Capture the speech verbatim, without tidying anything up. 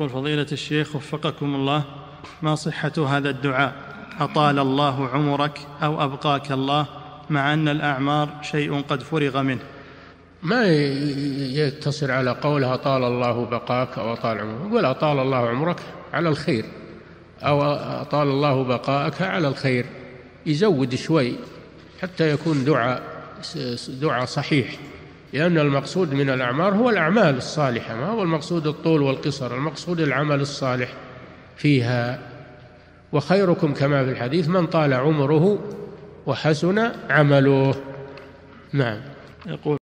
يقول فضيلة الشيخ وفقكم الله، ما صحة هذا الدعاء أطال الله عمرك أو أبقاك الله، مع أن الأعمار شيء قد فرغ منه؟ ما يتصل على قولها أطال الله بقاك أو أطال عمرك، ولا أطال الله عمرك على الخير أو أطال الله بقاءك على الخير، يزود شوي حتى يكون دعاء دعاء صحيح، لأن المقصود من الأعمار هو الأعمال الصالحة، ما هو المقصود الطول والقصر، المقصود العمل الصالح فيها. وخيركم كما في الحديث من طال عمره وحسن عمله. نعم. يقول